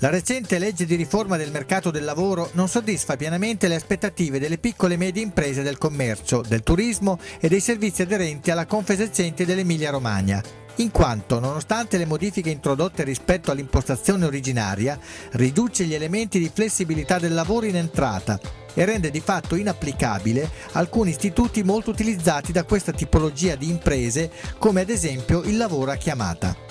La recente legge di riforma del mercato del lavoro non soddisfa pienamente le aspettative delle piccole e medie imprese del commercio, del turismo e dei servizi aderenti alla Confesercenti dell'Emilia-Romagna, in quanto, nonostante le modifiche introdotte rispetto all'impostazione originaria, riduce gli elementi di flessibilità del lavoro in entrata e rende di fatto inapplicabile alcuni istituti molto utilizzati da questa tipologia di imprese, come ad esempio il lavoro a chiamata.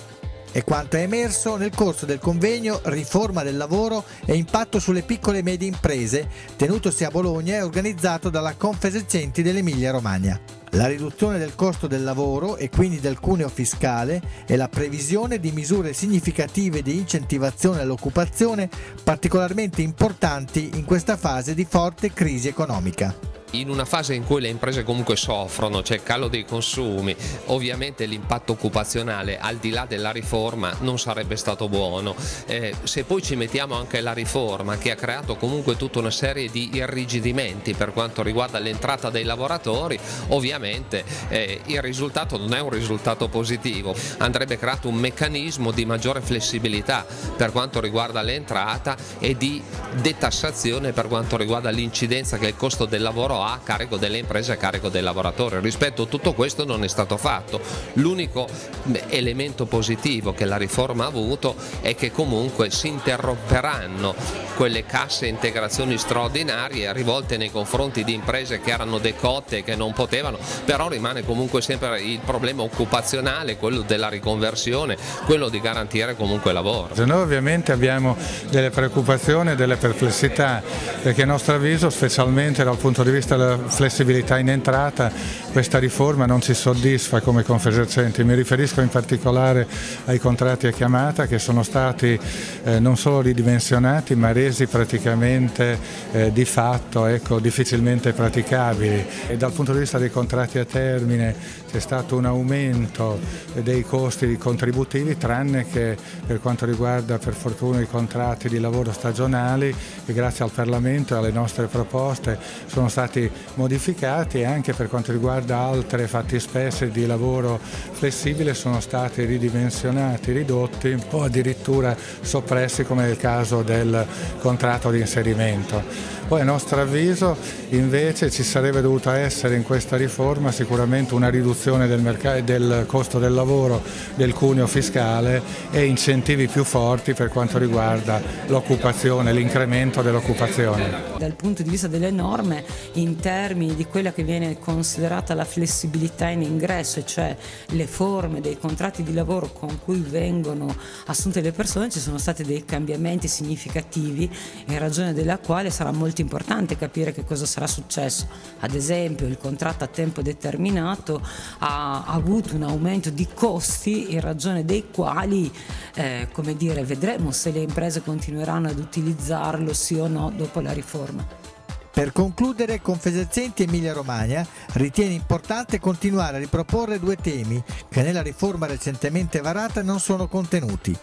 È quanto è emerso nel corso del convegno Riforma del lavoro e impatto sulle piccole e medie imprese, tenutosi a Bologna e organizzato dalla Confesercenti dell'Emilia-Romagna. La riduzione del costo del lavoro e quindi del cuneo fiscale e la previsione di misure significative di incentivazione all'occupazione, particolarmente importanti in questa fase di forte crisi economica. In una fase in cui le imprese comunque soffrono, c'è il calo dei consumi, ovviamente l'impatto occupazionale al di là della riforma non sarebbe stato buono. Se poi ci mettiamo anche la riforma che ha creato comunque tutta una serie di irrigidimenti per quanto riguarda l'entrata dei lavoratori, ovviamente il risultato non è un risultato positivo. Andrebbe creato un meccanismo di maggiore flessibilità per quanto riguarda l'entrata e di detassazione per quanto riguarda l'incidenza che il costo del lavoro a carico delle imprese e a carico del lavoratore. Rispetto a tutto questo non è stato fatto. L'unico elemento positivo che la riforma ha avuto è che comunque si interromperanno quelle casse integrazioni straordinarie rivolte nei confronti di imprese che erano decotte e che non potevano, però rimane comunque sempre il problema occupazionale, quello della riconversione, quello di garantire comunque lavoro. Noi ovviamente abbiamo delle preoccupazioni e delle perplessità, perché a nostro avviso, specialmente dal punto di vista la flessibilità in entrata, questa riforma non ci soddisfa come Confesercenti. Mi riferisco in particolare ai contratti a chiamata, che sono stati non solo ridimensionati ma resi praticamente di fatto difficilmente praticabili, e dal punto di vista dei contratti a termine c'è stato un aumento dei costi contributivi, tranne che per quanto riguarda, per fortuna, i contratti di lavoro stagionali, che grazie al Parlamento e alle nostre proposte sono stati modificati, e anche per quanto riguarda altre fattispecie di lavoro flessibile sono stati ridimensionati, ridotti o addirittura soppressi, come nel caso del contratto di inserimento. Poi a nostro avviso invece ci sarebbe dovuta essere in questa riforma sicuramente una riduzione del costo del lavoro, del cuneo fiscale, e incentivi più forti per quanto riguarda l'occupazione, l'incremento dell'occupazione. Dal punto di vista delle norme, in termini di quella che viene considerata la flessibilità in ingresso, cioè le forme dei contratti di lavoro con cui vengono assunte le persone, ci sono stati dei cambiamenti significativi, in ragione della quale sarà molto importante capire che cosa sarà successo. Ad esempio, il contratto a tempo determinato ha avuto un aumento di costi, in ragione dei quali vedremo se le imprese continueranno ad utilizzarlo sì o no dopo la riforma. Per concludere, Confesercenti Emilia-Romagna ritiene importante continuare a riproporre due temi che nella riforma recentemente varata non sono contenuti: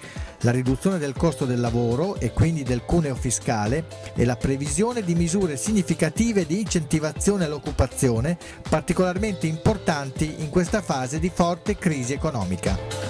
la riduzione del costo del lavoro e quindi del cuneo fiscale e la previsione di misure significative di incentivazione all'occupazione, particolarmente importanti in questa fase di forte crisi economica.